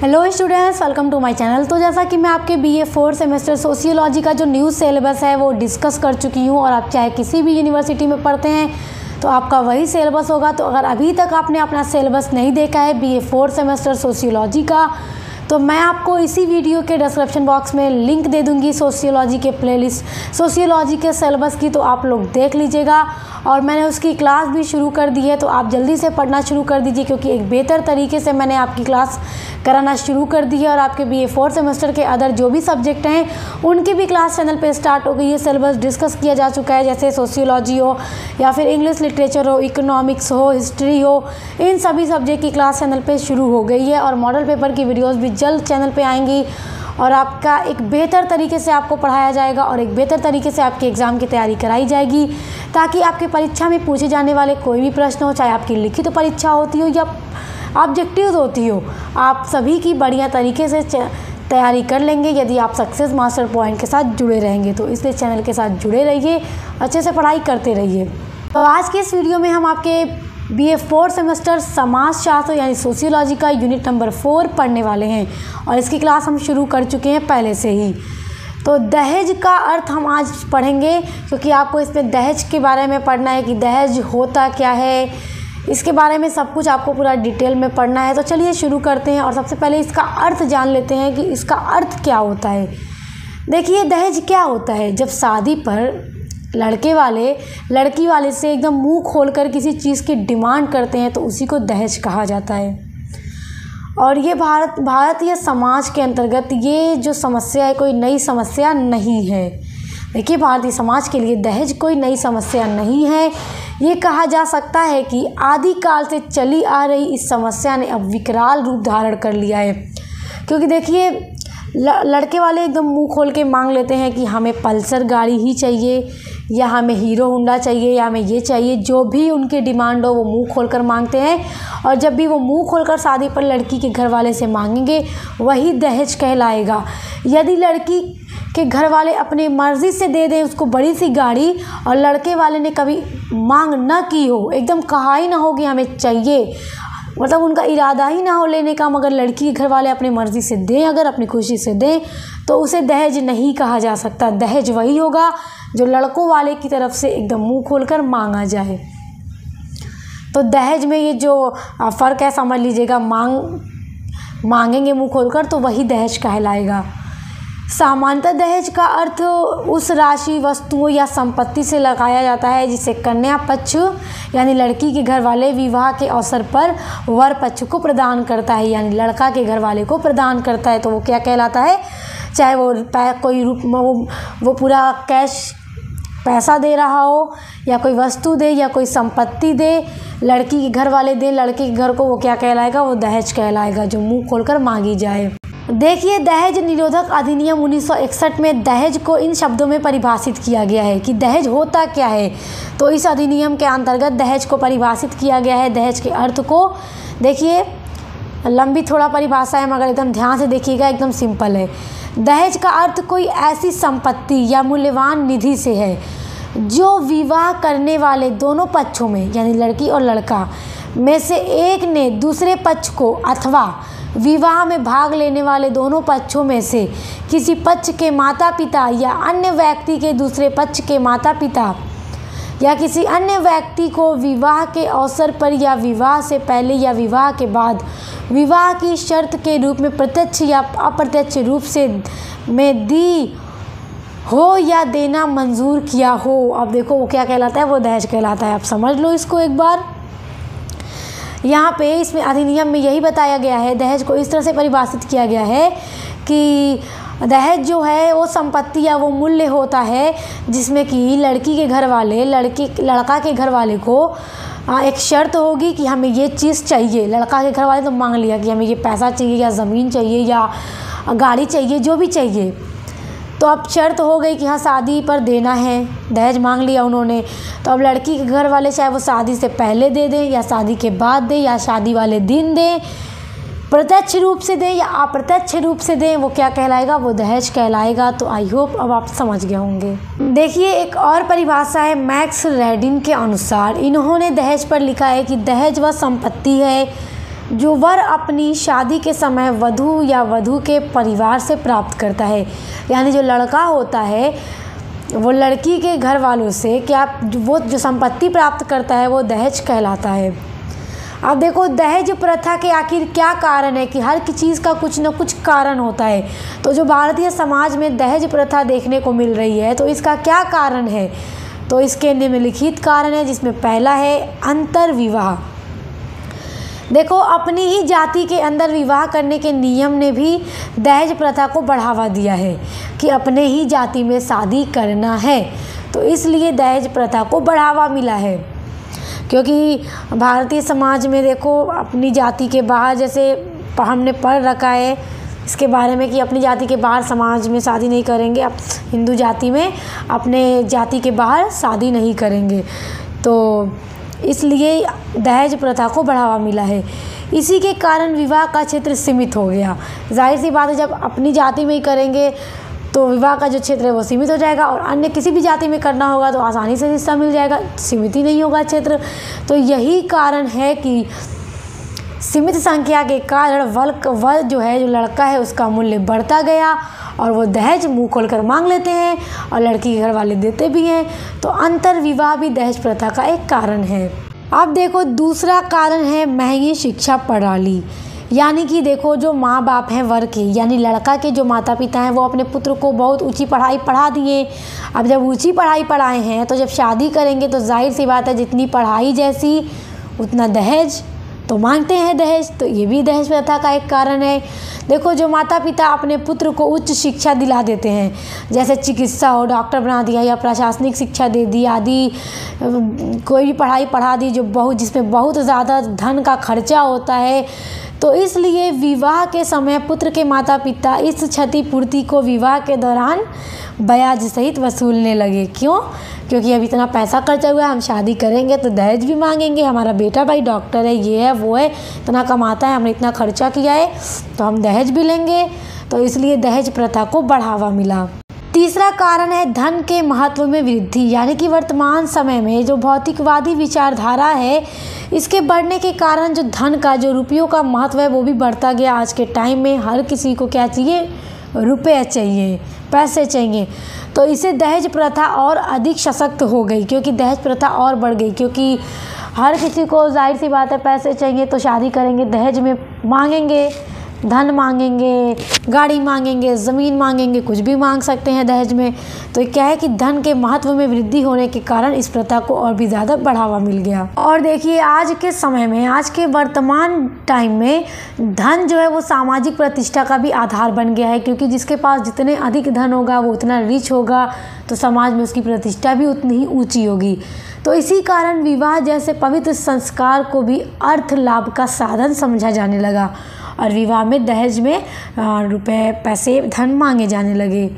Hello students, welcome to my channel. तो जैसा कि मैं आपके बीए 4 सेमेस्टर सोशियोलॉजी का जो न्यू सिलेबस है वो डिस्कस कर चुकी हूँ, और आप चाहे किसी भी यूनिवर्सिटी में पढ़ते हैं तो आपका वही सिलेबस होगा। तो अगर अभी तक आपने अपना सिलेबस नहीं देखा है बीए 4 सेमेस्टर सोशियोलॉजी का, तो मैं आपको इसी वीडियो के डिस्क्रिप्शन बॉक्स में लिंक दे दूंगी सोशियोलॉजी के प्लेलिस्ट, सोशियोलॉजी के सिलेबस की, तो आप लोग देख लीजिएगा। और मैंने उसकी क्लास भी शुरू कर दी है, तो आप जल्दी से पढ़ना शुरू कर दीजिए, क्योंकि एक बेहतर तरीके से मैंने आपकी क्लास कराना शुरू कर दी है। और आपके बीए 4 सेमेस्टर के अदर जो भी सब्जेक्ट हैं उनकी भी क्लास चैनल पर स्टार्ट हो गई है, सिलेबस डिस्कस किया जा चुका है, जैसे सोशियोलॉजी हो या फिर इंग्लिश लिटरेचर हो, इकोनॉमिक्स हो, हिस्ट्री हो, इन सभी सब्जेक्ट की क्लास चैनल पर शुरू हो गई है। और मॉडल पेपर की वीडियोज़ भी जल्द चैनल पे आएंगी, और आपका एक बेहतर तरीके से आपको पढ़ाया जाएगा और एक बेहतर तरीके से आपके एग्ज़ाम की तैयारी कराई जाएगी, ताकि आपके परीक्षा में पूछे जाने वाले कोई भी प्रश्न हो, चाहे आपकी लिखित तो परीक्षा होती हो या ऑब्जेक्टिव्स होती हो, आप सभी की बढ़िया तरीके से तैयारी कर लेंगे यदि आप सक्सेस मास्टर पॉइंट के साथ जुड़े रहेंगे। तो इसलिए चैनल के साथ जुड़े रहिए, अच्छे से पढ़ाई करते रहिए। तो आज के इस वीडियो में हम आपके BA 4 सेमेस्टर समाजशास्त्र यानी सोशियोलॉजी का यूनिट नंबर 4 पढ़ने वाले हैं, और इसकी क्लास हम शुरू कर चुके हैं पहले से ही। तो दहेज का अर्थ हम आज पढ़ेंगे, क्योंकि आपको इसमें दहेज के बारे में पढ़ना है कि दहेज होता क्या है, इसके बारे में सब कुछ आपको पूरा डिटेल में पढ़ना है। तो चलिए शुरू करते हैं, और सबसे पहले इसका अर्थ जान लेते हैं कि इसका अर्थ क्या होता है। देखिए, दहेज क्या होता है? जब शादी पर लड़के वाले लड़की वाले से एकदम मुंह खोलकर किसी चीज़ की डिमांड करते हैं, तो उसी को दहेज कहा जाता है। और ये भारतीय समाज के अंतर्गत ये जो समस्या है कोई नई समस्या नहीं है। देखिए, भारतीय समाज के लिए दहेज कोई नई समस्या नहीं है। ये कहा जा सकता है कि आदिकाल से चली आ रही इस समस्या ने अब विकराल रूप धारण कर लिया है, क्योंकि देखिए लड़के वाले एकदम मुंह खोल के मांग लेते हैं कि हमें पल्सर गाड़ी ही चाहिए, या हमें हीरो होंडा चाहिए, या हमें ये चाहिए। जो भी उनकी डिमांड हो वो मुंह खोलकर मांगते हैं, और जब भी वो मुंह खोलकर शादी पर लड़की के घर वाले से मांगेंगे वही दहेज कहलाएगा। यदि लड़की के घर वाले अपनी मर्ज़ी से दे दें उसको बड़ी सी गाड़ी, और लड़के वाले ने कभी मांग ना की हो, एकदम कहा ही ना हो कि हमें चाहिए, मतलब उनका इरादा ही ना हो लेने का, मगर लड़की के घर वाले अपनी मर्ज़ी से दें, अगर अपनी खुशी से दें, तो उसे दहेज नहीं कहा जा सकता। दहेज वही होगा जो लड़कों वाले की तरफ से एकदम मुंह खोलकर मांगा जाए। तो दहेज में ये जो फ़र्क है समझ लीजिएगा, मांगेंगे मुंह खोलकर तो वही दहेज कहलाएगा। सामान्यतः दहेज का अर्थ उस राशि, वस्तुओं या संपत्ति से लगाया जाता है जिसे कन्या पक्ष यानी लड़की के घर वाले विवाह के अवसर पर वर पक्ष को प्रदान करता है, यानी लड़का के घर वाले को प्रदान करता है, तो वो क्या कहलाता है? चाहे वो कोई रूप में वो पूरा कैश पैसा दे रहा हो, या कोई वस्तु दे, या कोई संपत्ति दे, लड़की के घर वाले दें लड़के के घर को, वो क्या कहलाएगा? वो दहेज कहलाएगा जो मुँह खोलकर मांगी जाए। देखिए, दहेज निरोधक अधिनियम 1961 में दहेज को इन शब्दों में परिभाषित किया गया है कि दहेज होता क्या है। तो इस अधिनियम के अंतर्गत दहेज को परिभाषित किया गया है, दहेज के अर्थ को। देखिए, लंबी थोड़ा परिभाषा है मगर एकदम ध्यान से देखिएगा, एकदम सिंपल है। दहेज का अर्थ कोई ऐसी संपत्ति या मूल्यवान निधि से है जो विवाह करने वाले दोनों पक्षों में यानी लड़की और लड़का में से एक ने दूसरे पक्ष को अथवा विवाह में भाग लेने वाले दोनों पक्षों में से किसी पक्ष के माता पिता या अन्य व्यक्ति के दूसरे पक्ष के माता पिता या किसी अन्य व्यक्ति को विवाह के अवसर पर या विवाह से पहले या विवाह के बाद विवाह की शर्त के रूप में प्रत्यक्ष या अप्रत्यक्ष रूप से में दी हो या देना मंजूर किया हो। अब देखो वो क्या कहलाता है, वो दहेज कहलाता है। आप समझ लो इसको एक बार। यहाँ पे इसमें अधिनियम में यही बताया गया है, दहेज को इस तरह से परिभाषित किया गया है कि दहेज जो है वो संपत्ति या वो मूल्य होता है जिसमें कि लड़की के घर वाले लड़का के घर वाले को एक शर्त होगी कि हमें ये चीज़ चाहिए। लड़का के घर वाले तो मांग लिया कि हमें ये पैसा चाहिए या ज़मीन चाहिए या गाड़ी चाहिए, जो भी चाहिए, तो अब शर्त हो गई कि हाँ शादी पर देना है, दहेज मांग लिया उन्होंने। तो अब लड़की के घर वाले चाहे वो शादी से पहले दे दें या शादी के बाद दें या शादी वाले दिन दें, प्रत्यक्ष रूप से दें या अप्रत्यक्ष रूप से दें, वो क्या कहलाएगा? वो दहेज कहलाएगा। तो आई होप अब आप समझ गए होंगे। देखिए, एक और परिभाषा है मैक्स रेडिन के अनुसार। इन्होंने दहेज पर लिखा है कि दहेज वह संपत्ति है जो वर अपनी शादी के समय वधू या वधू के परिवार से प्राप्त करता है। यानी जो लड़का होता है वो लड़की के घर वालों से क्या वो जो संपत्ति प्राप्त करता है वो दहेज कहलाता है। अब देखो दहेज प्रथा के आखिर क्या कारण है कि हर चीज़ का कुछ ना कुछ कारण होता है। तो जो भारतीय समाज में दहेज प्रथा देखने को मिल रही है तो इसका क्या कारण है, तो इसके निम्नलिखित कारण है जिसमें पहला है अंतर्विवाह। देखो अपनी ही जाति के अंदर विवाह करने के नियम ने भी दहेज प्रथा को बढ़ावा दिया है कि अपने ही जाति में शादी करना है, तो इसलिए दहेज प्रथा को बढ़ावा मिला है। क्योंकि भारतीय समाज में देखो अपनी जाति के बाहर, जैसे हमने पढ़ रखा है इसके बारे में कि अपनी जाति के बाहर समाज में शादी नहीं करेंगे, अब हिंदू जाति में अपने जाति के बाहर शादी नहीं करेंगे, तो इसलिए दहेज प्रथा को बढ़ावा मिला है। इसी के कारण विवाह का क्षेत्र सीमित हो गया। जाहिर सी बात है जब अपनी जाति में ही करेंगे तो विवाह का जो क्षेत्र है वो सीमित हो जाएगा, और अन्य किसी भी जाति में करना होगा तो आसानी से हिस्सा मिल जाएगा, सीमित ही नहीं होगा क्षेत्र। तो यही कारण है कि सीमित संख्या के कारण वर जो है, जो लड़का है उसका मूल्य बढ़ता गया और वो दहेज मुंह खोलकर मांग लेते हैं और लड़की के घर वाले देते भी हैं। तो अंतर्विवाह भी दहेज प्रथा का एक कारण है। अब देखो दूसरा कारण है महंगी शिक्षा प्रणाली। यानी कि देखो जो माँ बाप हैं वर के, यानी लड़का के जो माता पिता हैं वो अपने पुत्र को बहुत ऊंची पढ़ाई पढ़ा दिए। अब जब ऊंची पढ़ाई पढ़ाए हैं तो जब शादी करेंगे तो जाहिर सी बात है जितनी पढ़ाई जैसी उतना दहेज तो मांगते हैं दहेज, तो ये भी दहेज प्रथा का एक कारण है। देखो जो माता पिता अपने पुत्र को उच्च शिक्षा दिला देते हैं, जैसे चिकित्सा हो, डॉक्टर बना दिया, या प्रशासनिक शिक्षा दे दी आदि, कोई भी पढ़ाई पढ़ा दी जो बहुत, जिसमें बहुत ज़्यादा धन का खर्चा होता है, तो इसलिए विवाह के समय पुत्र के माता पिता इस क्षतिपूर्ति को विवाह के दौरान ब्याज सहित वसूलने लगे। क्यों? क्योंकि अब इतना पैसा खर्चा हुआ है, हम शादी करेंगे तो दहेज भी मांगेंगे, हमारा बेटा भाई डॉक्टर है, ये है, वो है, इतना कमाता है, हमने इतना खर्चा किया है तो हम दहेज भी लेंगे, तो इसलिए दहेज प्रथा को बढ़ावा मिला। तीसरा कारण है धन के महत्व में वृद्धि। यानी कि वर्तमान समय में जो भौतिकवादी विचारधारा है इसके बढ़ने के कारण जो धन का, जो रुपयों का महत्व है वो भी बढ़ता गया। आज के टाइम में हर किसी को क्या चाहिए, रुपए चाहिए, पैसे चाहिए, तो इसे दहेज प्रथा और अधिक सशक्त हो गई, क्योंकि दहेज प्रथा और बढ़ गई, क्योंकि हर किसी को जाहिर सी बात है पैसे चाहिए, तो शादी करेंगे दहेज में मांगेंगे, धन मांगेंगे, गाड़ी मांगेंगे, ज़मीन मांगेंगे, कुछ भी मांग सकते हैं दहेज में। तो क्या है कि धन के महत्व में वृद्धि होने के कारण इस प्रथा को और भी ज़्यादा बढ़ावा मिल गया। और देखिए आज के समय में, आज के वर्तमान टाइम में धन जो है वो सामाजिक प्रतिष्ठा का भी आधार बन गया है, क्योंकि जिसके पास जितने अधिक धन होगा वो उतना रिच होगा, तो समाज में उसकी प्रतिष्ठा भी उतनी ही ऊँची होगी। तो इसी कारण विवाह जैसे पवित्र संस्कार को भी अर्थ लाभ का साधन समझा जाने लगा और विवाह में दहेज में रुपए, पैसे, धन मांगे जाने लगे।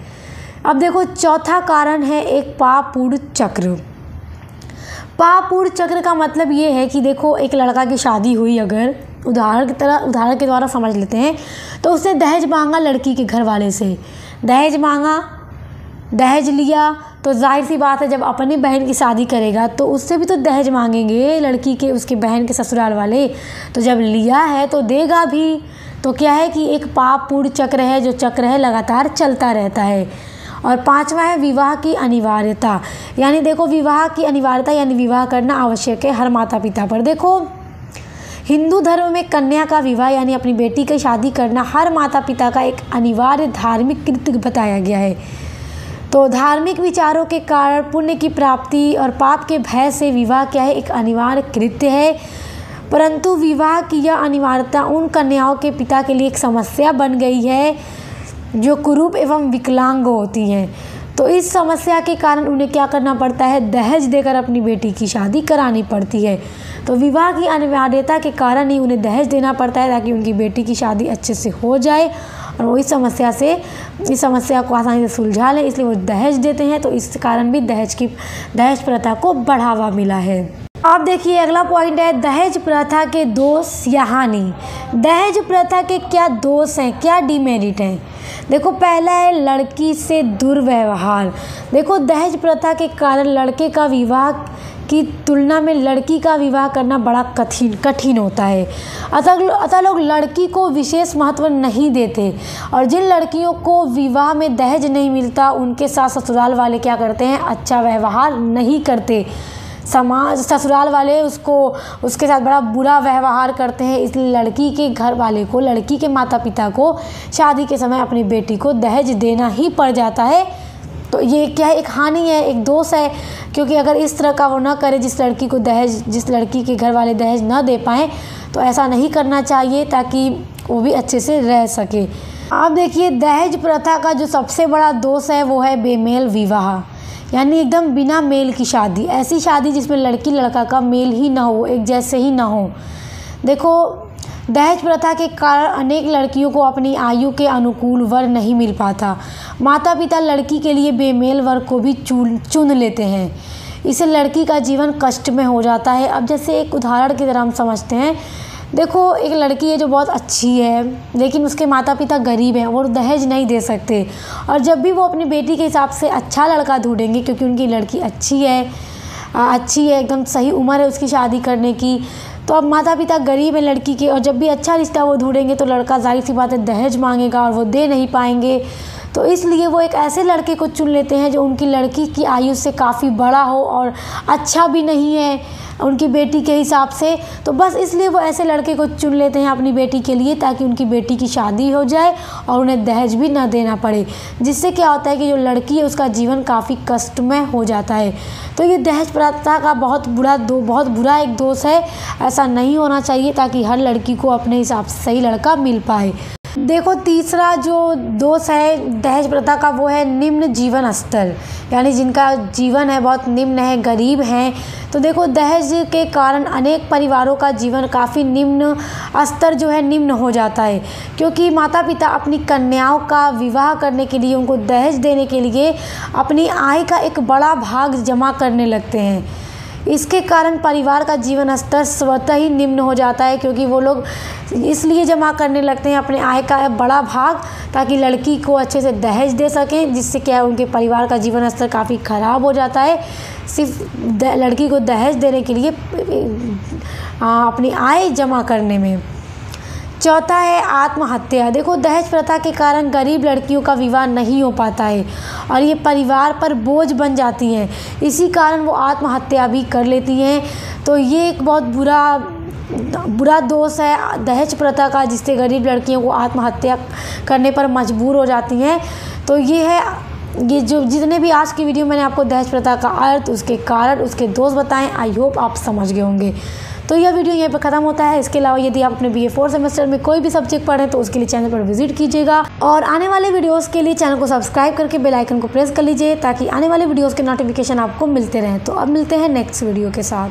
अब देखो चौथा कारण है एक पापपूर्ण चक्र। पापपूर्ण चक्र का मतलब ये है कि देखो एक लड़का की शादी हुई, अगर उदाहरण के द्वारा समझ लेते हैं, तो उसने दहेज मांगा लड़की के घर वाले से, दहेज मांगा, दहेज लिया, तो जाहिर सी बात है जब अपनी बहन की शादी करेगा तो उससे भी तो दहेज मांगेंगे लड़की के, उसके बहन के ससुराल वाले, तो जब लिया है तो देगा भी। तो क्या है कि एक पापपूर्ण चक्र है, जो चक्र है लगातार चलता रहता है। और पांचवा है विवाह की अनिवार्यता। यानी देखो विवाह की अनिवार्यता, यानी विवाह करना आवश्यक है हर माता पिता पर। देखो हिंदू धर्म में कन्या का विवाह यानी अपनी बेटी की शादी करना हर माता पिता का एक अनिवार्य धार्मिक कृत्य बताया गया है। तो धार्मिक विचारों के कारण पुण्य की प्राप्ति और पाप के भय से विवाह क्या है, एक अनिवार्य कृत्य है। परंतु विवाह की यह अनिवार्यता उन कन्याओं के पिता के लिए एक समस्या बन गई है जो कुरूप एवं विकलांग होती हैं, तो इस समस्या के कारण उन्हें क्या करना पड़ता है, दहेज देकर अपनी बेटी की शादी करानी पड़ती है। तो विवाह की अनिवार्यता के कारण ही उन्हें दहेज देना पड़ता है ताकि उनकी बेटी की शादी अच्छे से हो जाए और वो इस समस्या को आसानी से सुलझा लें, इसलिए वो दहेज देते हैं। तो इस कारण भी दहेज प्रथा को बढ़ावा मिला है। अब देखिए अगला पॉइंट है दहेज प्रथा के दोष या हानि। दहेज प्रथा के क्या दोष हैं, क्या डिमेरिट हैं? देखो पहला है लड़की से दुर्व्यवहार। देखो दहेज प्रथा के कारण लड़के का विवाह की तुलना में लड़की का विवाह करना बड़ा कठिन होता है। अतः लोग लड़की को विशेष महत्व नहीं देते और जिन लड़कियों को विवाह में दहेज नहीं मिलता उनके साथ ससुराल वाले क्या करते हैं, अच्छा व्यवहार नहीं करते। समाज ससुराल वाले उसके साथ बड़ा बुरा व्यवहार करते हैं, इसलिए लड़की के घर वाले को, लड़की के माता पिता को शादी के समय अपनी बेटी को दहेज देना ही पड़ जाता है। तो ये क्या है, एक हानि है, एक दोष है, क्योंकि अगर इस तरह का वो ना करे, जिस लड़की के घर वाले दहेज ना दे पाएँ, तो ऐसा नहीं करना चाहिए ताकि वो भी अच्छे से रह सके। आप देखिए, दहेज प्रथा का जो सबसे बड़ा दोष है वो है बेमेल विवाह, यानी एकदम बिना मेल की शादी, ऐसी शादी जिसमें लड़की लड़का का मेल ही ना हो, एक जैसे ही ना हो। देखो, दहेज प्रथा के कारण अनेक लड़कियों को अपनी आयु के अनुकूल वर नहीं मिल पाता। माता पिता लड़की के लिए बेमेल वर को भी चुन लेते हैं, इससे लड़की का जीवन कष्ट में हो जाता है। अब जैसे एक उदाहरण की तरह हम समझते हैं, देखो एक लड़की है जो बहुत अच्छी है, लेकिन उसके माता पिता गरीब हैं, वो दहेज नहीं दे सकते, और जब भी वो अपनी बेटी के हिसाब से अच्छा लड़का ढूंढेंगे, क्योंकि उनकी लड़की अच्छी है, एकदम सही उम्र है उसकी शादी करने की, तो अब माता पिता गरीब है लड़की के, और जब भी अच्छा रिश्ता वो ढूंढेंगे तो लड़का जाहिर सी बात है दहेज मांगेगा और वो दे नहीं पाएंगे। तो इसलिए वो एक ऐसे लड़के को चुन लेते हैं जो उनकी लड़की की आयु से काफ़ी बड़ा हो और अच्छा भी नहीं है उनकी बेटी के हिसाब से। तो बस इसलिए वो ऐसे लड़के को चुन लेते हैं अपनी बेटी के लिए, ताकि उनकी बेटी की शादी हो जाए और उन्हें दहेज भी ना देना पड़े, जिससे क्या होता है कि जो लड़की है उसका जीवन काफ़ी कष्टमय हो जाता है। तो ये दहेज प्रथा का बहुत बुरा एक दोष है, ऐसा नहीं होना चाहिए, ताकि हर लड़की को अपने हिसाब से सही लड़का मिल पाए। देखो, तीसरा जो दोष है दहेज प्रथा का वो है निम्न जीवन स्तर, यानी जिनका जीवन है बहुत निम्न है, गरीब हैं। तो देखो, दहेज के कारण अनेक परिवारों का जीवन काफ़ी निम्न स्तर जो है निम्न हो जाता है, क्योंकि माता पिता अपनी कन्याओं का विवाह करने के लिए, उनको दहेज देने के लिए अपनी आय का एक बड़ा भाग जमा करने लगते हैं। इसके कारण परिवार का जीवन स्तर स्वतः ही निम्न हो जाता है, क्योंकि वो लोग इसलिए जमा करने लगते हैं अपने आय का बड़ा भाग, ताकि लड़की को अच्छे से दहेज दे सकें, जिससे क्या है उनके परिवार का जीवन स्तर काफ़ी ख़राब हो जाता है। सिर्फ लड़की को दहेज देने के लिए अपनी आय जमा करने में। चौथा है आत्महत्या। देखो, दहेज प्रथा के कारण गरीब लड़कियों का विवाह नहीं हो पाता है और ये परिवार पर बोझ बन जाती हैं, इसी कारण वो आत्महत्या भी कर लेती हैं। तो ये एक बहुत बुरा दोष है दहेज प्रथा का, जिससे गरीब लड़कियों को आत्महत्या करने पर मजबूर हो जाती हैं। तो ये जो जितने भी आज की वीडियो मैंने आपको दहेज प्रथा का अर्थ, उसके कारण, उसके दोष बताएं, आई होप आप समझ गए होंगे। तो यह वीडियो यहीं पर ख़त्म होता है। इसके अलावा यदि आप अपने B.A. 4 सेमेस्टर में कोई भी सब्जेक्ट पढ़ें तो उसके लिए चैनल पर विजिट कीजिएगा, और आने वाले वीडियोस के लिए चैनल को सब्सक्राइब करके बेल आइकन को प्रेस कर लीजिए, ताकि आने वाले वीडियोस के नोटिफिकेशन आपको मिलते रहें। तो अब मिलते हैं नेक्स्ट वीडियो के साथ।